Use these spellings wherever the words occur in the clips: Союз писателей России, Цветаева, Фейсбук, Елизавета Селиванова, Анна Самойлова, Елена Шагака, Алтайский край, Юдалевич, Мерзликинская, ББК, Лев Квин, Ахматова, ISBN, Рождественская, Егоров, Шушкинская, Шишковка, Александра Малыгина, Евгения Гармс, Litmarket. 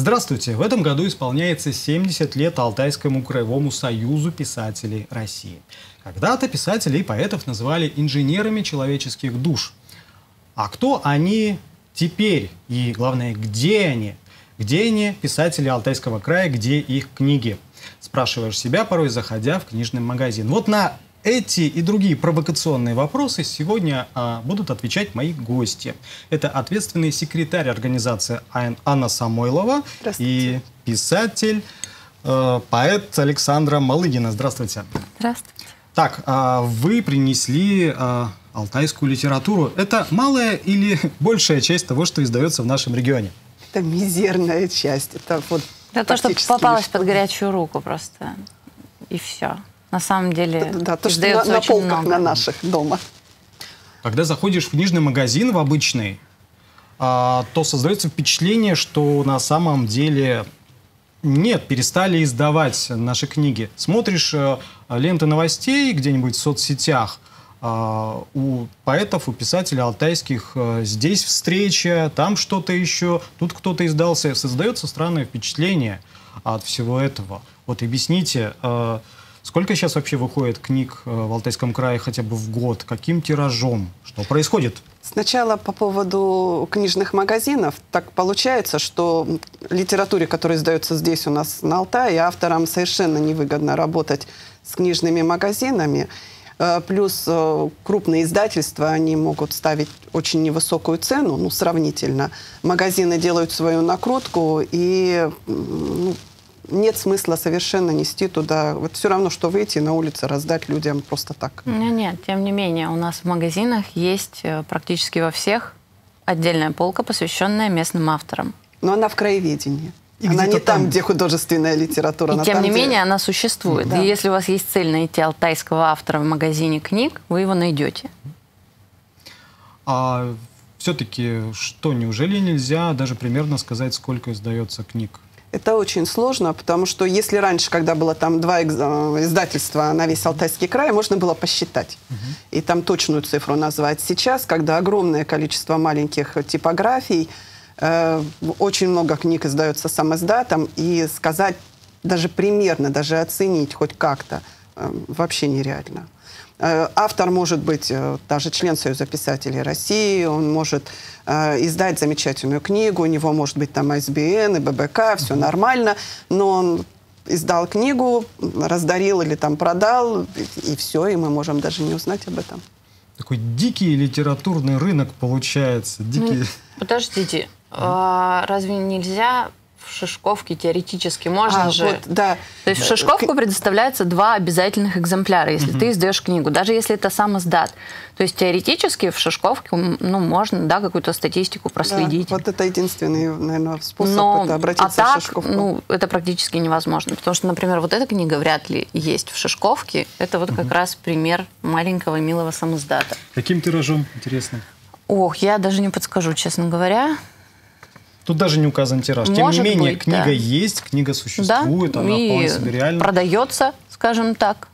Здравствуйте! В этом году исполняется 70 лет Алтайскому краевому союзу писателей России. Когда-то писателей и поэтов называли инженерами человеческих душ. А кто они теперь? И главное, где они? Где они, писатели Алтайского края, где их книги? Спрашиваешь себя, порой заходя в книжный магазин. Вот на эти и другие провокационные вопросы сегодня будут отвечать мои гости. Это ответственный секретарь организации Анна Самойлова и писатель, поэт Александра Малыгина. Здравствуйте. Здравствуйте. Так, вы принесли алтайскую литературу. Это малая или большая часть того, что издается в нашем регионе? Это мизерная часть. Это вот то, что попалось под горячую руку просто. И все. На самом деле, да, то, что на полках на наших дома. Когда заходишь в книжный магазин, в обычный, то создается впечатление, что на самом деле нет, перестали издавать наши книги. Смотришь ленты новостей где-нибудь в соцсетях, у поэтов, у писателей алтайских здесь встреча, там что-то еще, тут кто-то издался. Создается странное впечатление от всего этого. Вот объясните... Сколько сейчас вообще выходит книг в Алтайском крае хотя бы в год? Каким тиражом? Что происходит? Сначала по поводу книжных магазинов. Так получается, что литературе, которая издается здесь у нас на Алтае, авторам совершенно невыгодно работать с книжными магазинами. Плюс крупные издательства, они могут ставить очень невысокую цену, ну, сравнительно. Магазины делают свою накрутку и... Нет смысла совершенно нести туда. Вот все равно, что выйти на улицу, раздать людям просто так. Нет, тем не менее, у нас в магазинах есть практически во всех отдельная полка, посвященная местным авторам. Но она в краеведении. И она не там, где художественная литература. И тем не менее, она существует. Да. И если у вас есть цель найти алтайского автора в магазине книг, вы его найдете. А все-таки что, неужели нельзя даже примерно сказать, сколько издается книг? Это очень сложно, потому что если раньше, когда было там 2 издательства на весь Алтайский край, можно было посчитать и там точную цифру назвать. Сейчас, когда огромное количество маленьких типографий, очень много книг издается самоиздатом, и сказать даже примерно, даже оценить хоть как-то вообще нереально. Автор может быть даже член Союза писателей России, он может издать замечательную книгу, у него может быть там ISBN и ББК, все нормально, но он издал книгу, раздарил или там продал, и все, и мы можем даже не узнать об этом. Такой дикий литературный рынок получается. Дикий. Подождите, разве нельзя... В Шишковке теоретически можно же. Вот, да. То есть в Шишковку предоставляется 2 обязательных экземпляра, если ты издаешь книгу, даже если это сам издат. То есть теоретически в Шишковке, ну, можно, да, какую-то статистику проследить. Да, вот это единственный, наверное, способ обратиться в Шишковку. Ну, это практически невозможно, потому что, например, вот эта книга вряд ли есть в Шишковке. Это вот как раз пример маленького милого самоиздата. Каким тиражом, интересно? Ох, я даже не подскажу, честно говоря. Тут даже не указан тираж. Тем не менее, книга есть, книга существует, она вполне себе реальна. Продается, скажем так,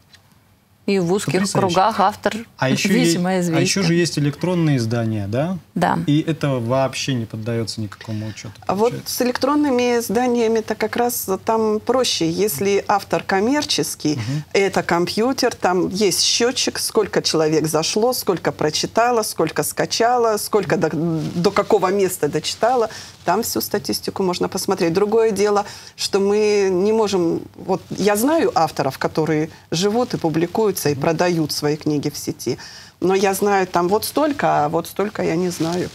и в узких кругах автор весьма известен. А еще же есть электронные издания, да? Да. И это вообще не поддается никакому учету. А вот с электронными изданиями-то как раз там проще. Если автор коммерческий, это компьютер, там есть счетчик, сколько человек зашло, сколько прочитало, сколько скачало, сколько до какого места дочитало. Там всю статистику можно посмотреть. Другое дело, что мы не можем... Вот я знаю авторов, которые живут и публикуются, и продают свои книги в сети. Но я знаю там вот столько, а вот столько я не знаю.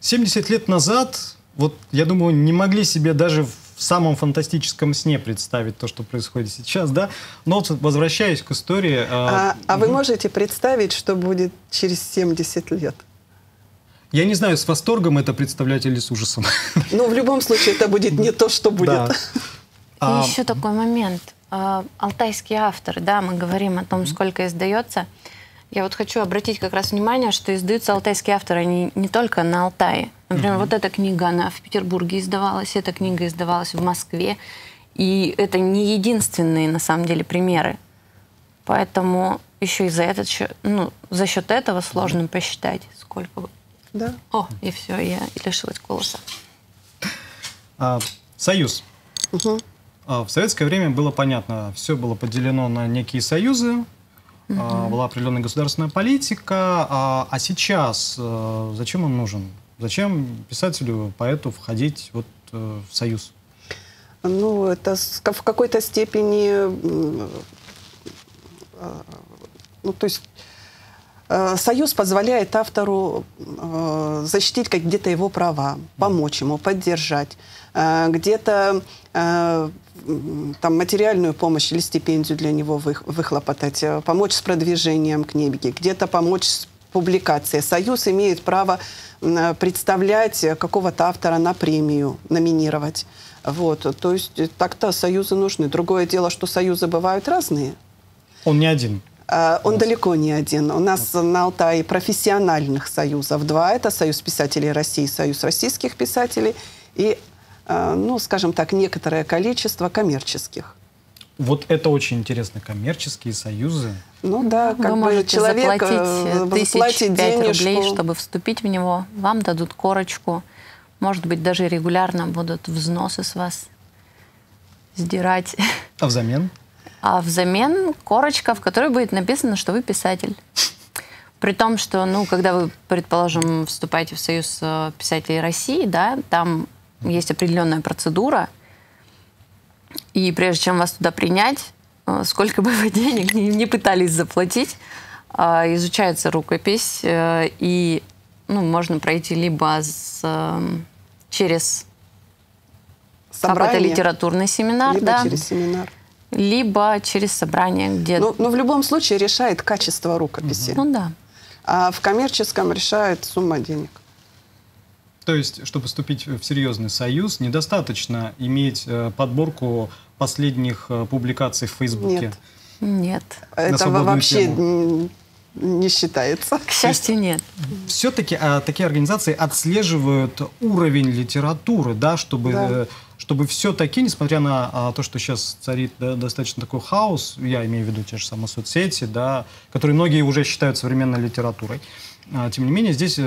70 лет назад, вот я думаю, не могли себе даже в самом фантастическом сне представить то, что происходит сейчас, да? Но вот возвращаясь к истории... А вы можете представить, что будет через 70 лет? Я не знаю, с восторгом это представлять или с ужасом. Ну, в любом случае, это будет не то, что будет. Да. И еще такой момент. Алтайские авторы, да, мы говорим о том, сколько издается. Я вот хочу обратить как раз внимание, что издаются алтайские авторы, они не только на Алтае. Например, вот эта книга, она в Петербурге издавалась, эта книга издавалась в Москве. И это не единственные, на самом деле, примеры. Поэтому еще и за счет этого сложно посчитать, сколько... Да. О, и все, я лишилась голоса. Союз. Угу. В советское время было понятно, все было поделено на некие союзы, угу. была определенная государственная политика, а сейчас зачем он нужен? Зачем писателю, поэту входить вот в союз? Ну, это в какой-то степени... Ну, то есть союз позволяет автору защитить где-то его права, помочь ему, поддержать, где-то там материальную помощь или стипендию для него выхлопотать, помочь с продвижением книги, где-то помочь с публикацией. Союз имеет право представлять какого-то автора на премию, номинировать. Вот. То есть так-то союзы нужны. Другое дело, что союзы бывают разные. Он не один. Он далеко не один. У нас на Алтае профессиональных союзов два. Это Союз писателей России, Союз российских писателей и, ну, скажем так, некоторое количество коммерческих. Вот это очень интересно, коммерческие союзы. Ну да, как бы человек заплатить 5 тысяч рублей, чтобы вступить в него. Вам дадут корочку. Может быть, даже регулярно будут взносы с вас сдирать. А взамен? А взамен корочка, в которой будет написано, что вы писатель. При том, что, ну, когда вы, предположим, вступаете в Союз писателей России, да, там есть определенная процедура, и прежде чем вас туда принять, сколько бы вы денег не пытались заплатить, изучается рукопись, и, ну, можно пройти либо через какой-то литературный семинар, либо, да, через семинар, либо через собрание, где... Но в любом случае решает качество рукописи. Ну да. А в коммерческом решает сумма денег. То есть, чтобы вступить в серьезный союз, недостаточно иметь подборку последних публикаций в Фейсбуке? Нет. Нет. Это вообще не считается. К счастью, нет. Все-таки такие организации отслеживают уровень литературы, да, чтобы... Да. Чтобы все-таки, несмотря на то, что сейчас царит, да, достаточно такой хаос, я имею в виду те же самые соцсети, да, которые многие уже считают современной литературой, тем не менее здесь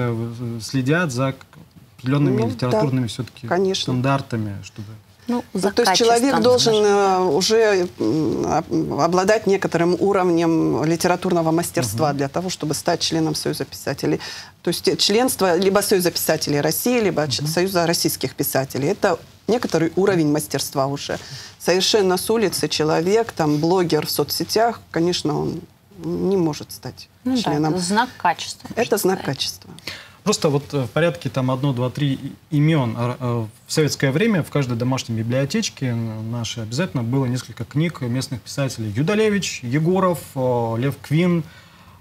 следят за определенными, ну, литературными, да, все-таки стандартами, чтобы... Ну, то есть человек должен уже обладать некоторым уровнем литературного мастерства для того, чтобы стать членом Союза писателей. То есть членство либо Союза писателей России, либо Союза российских писателей. Это некоторый уровень мастерства уже. Совершенно с улицы человек, там, блогер в соцсетях, конечно, он не может стать членом. Да, это знак качества. Это знак качества. Просто вот в порядке там 1, 2, 3 имен. В советское время в каждой домашней библиотечке нашей обязательно было несколько книг местных писателей. Юдалевич, Егоров, Лев Квин,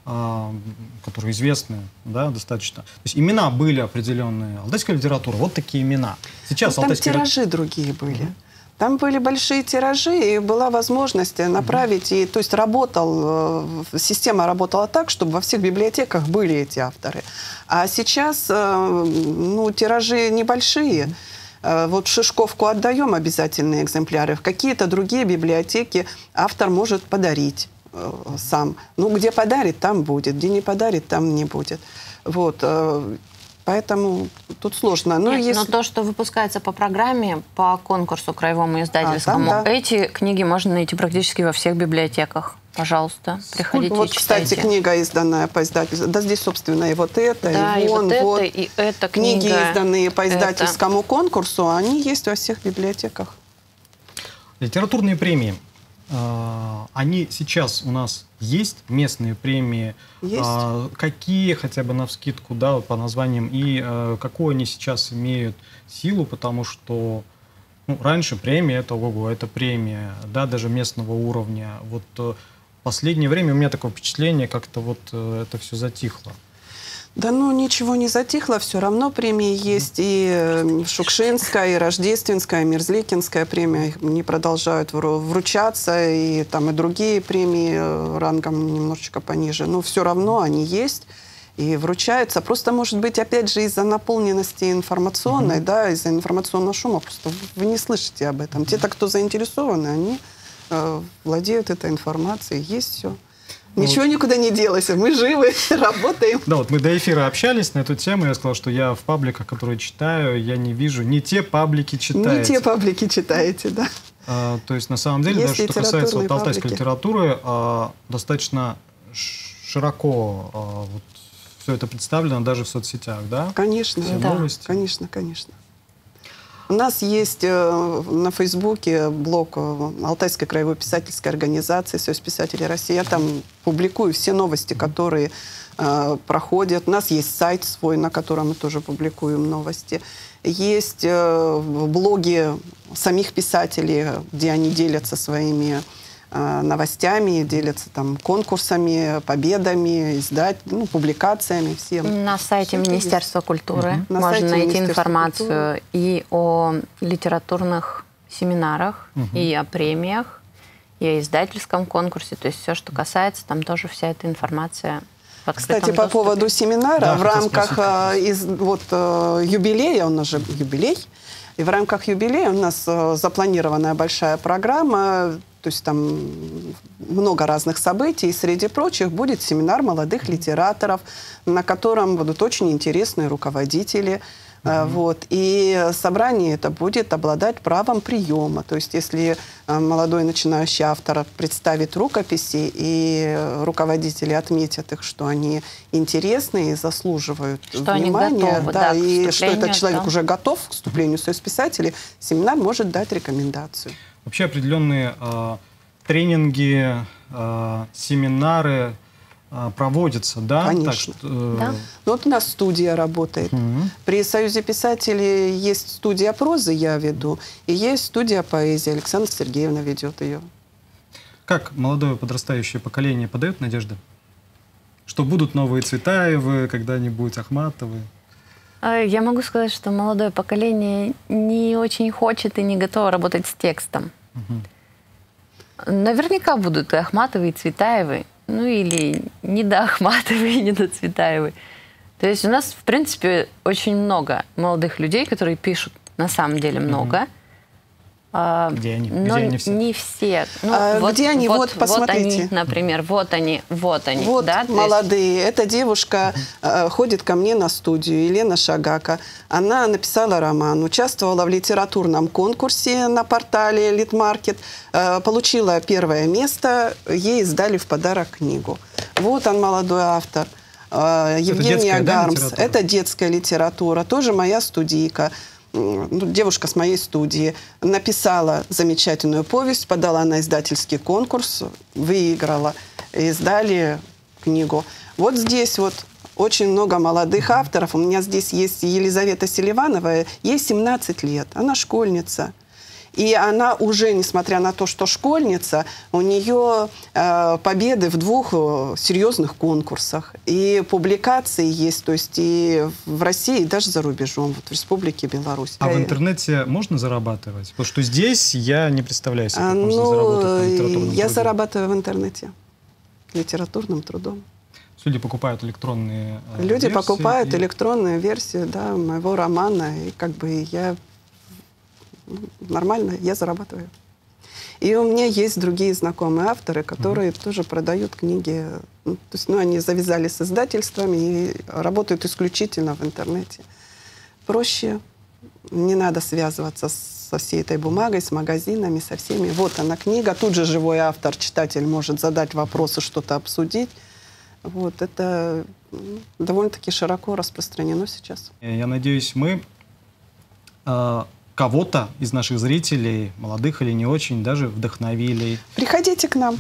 которые известны, да, достаточно. То есть имена были определенные. Алтайская литература, вот такие имена. Сейчас там алтайские... тиражи другие были. Там были большие тиражи, и была возможность направить, и, то есть система работала так, чтобы во всех библиотеках были эти авторы. А сейчас, ну, тиражи небольшие. Вот в Шишковку отдаем обязательные экземпляры, в какие-то другие библиотеки автор может подарить сам. Ну, где подарит, там будет, где не подарит, там не будет. Вот. Поэтому тут сложно. Но, нет, если... но то, что выпускается по программе, по конкурсу краевому издательскому, там, да, эти книги можно найти практически во всех библиотеках. Пожалуйста, приходите, вот, и читайте. Кстати, книга, изданная по издательству. Да, здесь, собственно, и вот это, да, и вон, вот это, и эта книга. Книги, изданные по издательскому конкурсу, они есть во всех библиотеках. Литературные премии. Они сейчас у нас есть, местные премии? Есть. Какие, хотя бы навскидку, да, по названиям, и какую они сейчас имеют силу, потому что, ну, раньше премия — это ого-го, это премия, да, даже местного уровня. Вот последнее время у меня такое впечатление, как-то вот это все затихло. Да, ну, ничего не затихло, все равно премии есть, и Шушкинская, и Рождественская, и Мерзликинская премия не продолжают вручаться, и там и другие премии рангом немножечко пониже, но все равно они есть и вручаются. Просто, может быть, опять же, из-за наполненности информационной, да, из-за информационного шума, просто вы не слышите об этом. Те, кто заинтересованы, они владеют этой информацией, есть все. Ничего никуда не делось, мы живы, работаем. Да, вот мы до эфира общались на эту тему, я сказал, что я в пабликах, которые читаю, я не вижу, не те паблики читаете. Не те паблики читаете, да. То есть на самом деле, даже что касается вот алтайской литературы, достаточно широко вот, все это представлено даже в соцсетях, да? Конечно, да, конечно, конечно. У нас есть на Фейсбуке блог Алтайской краевой писательской организации «Союз писателей России». Я там публикую все новости, которые проходят. У нас есть сайт свой, на котором мы тоже публикуем новости. Есть блоги самих писателей, где они делятся своими новостями, делятся там конкурсами, победами, ну, публикациями. Всем. На сайте Министерства культуры можно найти информацию и о литературных семинарах, и о премиях, и о издательском конкурсе. То есть все, что касается, там тоже вся эта информация. Кстати, по поводу семинара, да, в рамках юбилея, у нас же юбилей, и в рамках юбилея у нас запланированная большая программа, то есть там много разных событий, и среди прочих будет семинар молодых литераторов, на котором будут очень интересные руководители. Вот. И собрание это будет обладать правом приема. То есть если молодой начинающий автор представит рукописи, и руководители отметят их, что они интересны и заслуживают внимания, да, и что этот человек уже готов к вступлению в Союз писателей, семинар может дать рекомендацию. Вообще определенные тренинги, семинары проводятся, да? Конечно. Так что, да. Ну, вот у нас студия работает. При Союзе писателей есть студия прозы, я веду, и есть студия поэзии. Александра Сергеевна ведет ее. Как молодое подрастающее поколение подает надежды? Что будут новые Цветаевы, когда-нибудь Ахматовы? Я могу сказать, что молодое поколение не очень хочет и не готово работать с текстом. Наверняка будут и Ахматовы, и Цветаевы. Ну или не до Ахматовой, не до Цветаевой. То есть у нас, в принципе, очень много молодых людей, которые пишут, на самом деле много. Где они? Но где они все? Не все. Ну, где они? Вот посмотрите. Вот они, например, вот они. Вот да? Молодые. Есть... Эта девушка ходит ко мне на студию, Елена Шагака. Она написала роман, участвовала в литературном конкурсе на портале Litmarket, получила первое место, ей сдали в подарок книгу. Вот он, молодой автор. Евгения Гармс. Это детская литература, тоже моя студийка. Девушка с моей студии написала замечательную повесть, подала на издательский конкурс, выиграла, издали книгу. Вот здесь вот очень много молодых авторов. У меня здесь есть Елизавета Селиванова, ей 17 лет, она школьница. И она уже, несмотря на то, что школьница, у нее победы в двух серьезных конкурсах. И публикации есть, то есть и в России, и даже за рубежом, вот в Республике Беларусь. А в интернете можно зарабатывать? Потому что здесь я не представляю себе, как можно заработать на литературном труде. Я зарабатываю в интернете литературным трудом. Люди покупают электронные версии. Люди покупают электронную версию, да, моего романа, и как бы я... Нормально, я зарабатываю. И у меня есть другие знакомые авторы, которые тоже продают книги. Ну, то есть, ну, они завязали с издательствами и работают исключительно в интернете. Проще. Не надо связываться со всей этой бумагой, с магазинами, со всеми. Вот она книга. Тут же живой автор, читатель может задать вопросы, что-то обсудить. Вот это довольно-таки широко распространено сейчас. Я надеюсь, мы... кого-то из наших зрителей, молодых или не очень, даже вдохновили. Приходите к нам.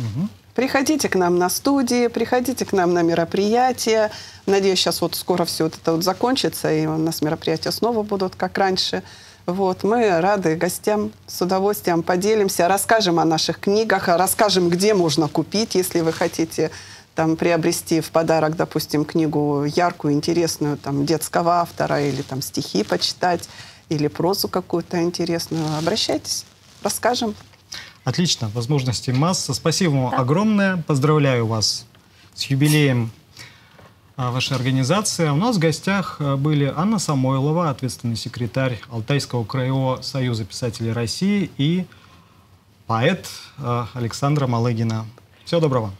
Приходите к нам на студии, приходите к нам на мероприятия. Надеюсь, сейчас вот скоро все вот это вот закончится, и у нас мероприятия снова будут, как раньше. Вот, мы рады гостям, с удовольствием поделимся, расскажем о наших книгах, расскажем, где можно купить, если вы хотите там приобрести в подарок, допустим, книгу яркую, интересную, там, детского автора, или там стихи почитать, или прозу какую-то интересную, обращайтесь, расскажем. Отлично, возможности масса. Спасибо вам огромное. Поздравляю вас с юбилеем вашей организации. У нас в гостях были Анна Самойлова, ответственный секретарь Алтайского краевого союза писателей России, и поэт Александра Малыгина. Всего доброго.